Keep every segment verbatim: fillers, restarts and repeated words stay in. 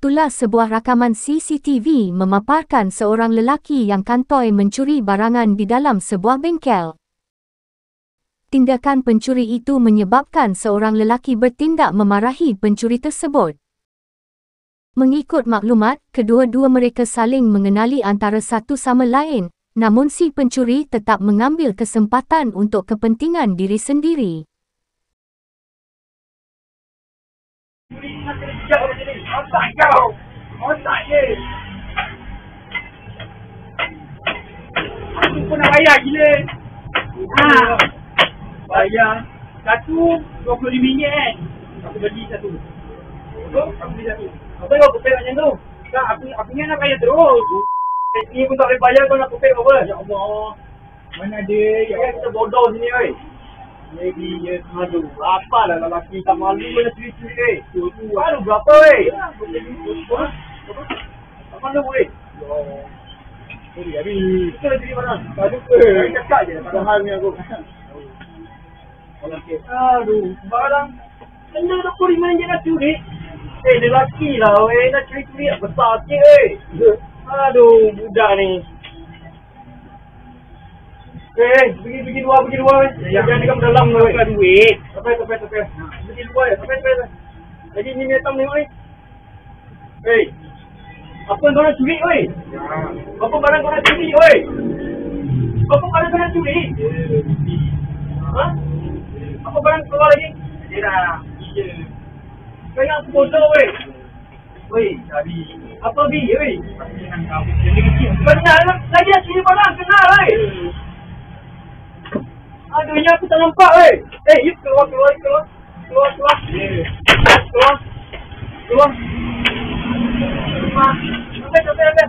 Tulas sebuah rakaman C C T V memaparkan seorang lelaki yang kantoi mencuri barangan di dalam sebuah bengkel. Tindakan pencuri itu menyebabkan seorang lelaki bertindak memarahi pencuri tersebut. Mengikut maklumat, kedua-dua mereka saling mengenali antara satu sama lain, namun si pencuri tetap mengambil kesempatan untuk kepentingan diri sendiri. Aku pun nak bayar gila. Haa. Bayar. Satu, dua puluh lima ringgit kan? Aku beli satu. Aku beli satu. Apa kau kupek macam tu? Tak, aku, aku ni nak bayar terus. Ini pun tak boleh bayar, kau nak kupek apa? Ya Allah. Mana ada? Ya kan kita bodoh sini, oi. Jadi, ya malu. Apalah lelaki tak malu mana curi-curi, oi. Tu, tu. Malu berapa, oi? Ya, aku beli tu. Tak malu, oi. Ya. Jadi, jadi. Kita nak curi barang. Tak jumpa. Kita cakap je. Tahan ni aku. Aduh, barang. Kena tak boleh main je nak curi. Eh, lelaki lah weh, nak curi-curi nak besar sikit weh. Aduh, budak ni. Eh, pergi-pergi luar, pergi luar weh. Jangan dekat dalam lah weh. Bukan duit. Sampai, sampai, sampai. Pergi luar weh, sampai, sampai. Lagi ni datang tengok weh. Eh, apa yang korang curi weh? Apa barang korang curi weh? Apa barang korang curi? Ha? Apa barang keluar lagi? Dia dah. Iya. Kau yang bodoh weh. Weh, tadi apa bi weh? Benar lah. Lagi nak curi barang kenal weh. Aduh, ini aku tak nampak weh. Eh, you keluar, keluar, keluar. Keluar, keluar. Keluar. Keluar. Mak, sampai, sampai, sampai.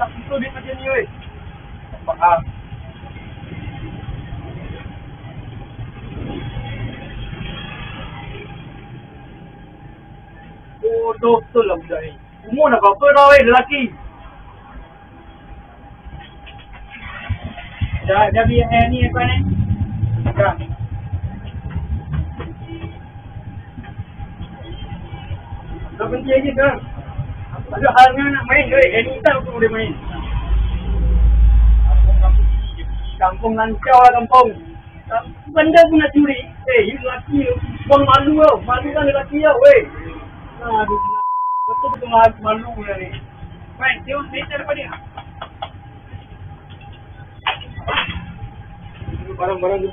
Tak betul dia macam ni weh. Faham. Bodoh betul lah budak ni. Umur dah berapa dah weh lelaki? Dah, dah biar air ni apa ni? Dah. Dah berhenti lagi dah. Ada hal yang nak main weh. Anytime aku boleh main. Kampung lancau lah kampung. Benda pun nak curi. Eh, you lelaki tu. Buang malu tau. Malu kan lelaki tau weh. Aduh, betul-betul malu lah ni. Baik, tengok meter apa dia? Barang-barang tu.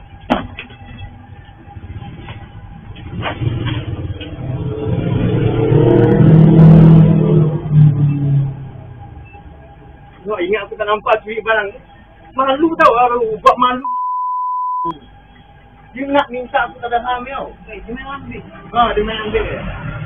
Nak ingat aku tak nampak curi barang ni. Malu tau, aduh, buat malu. Dia nak minta aku tak ada ham tau. Dia main ambil. Haa, dia main ambil.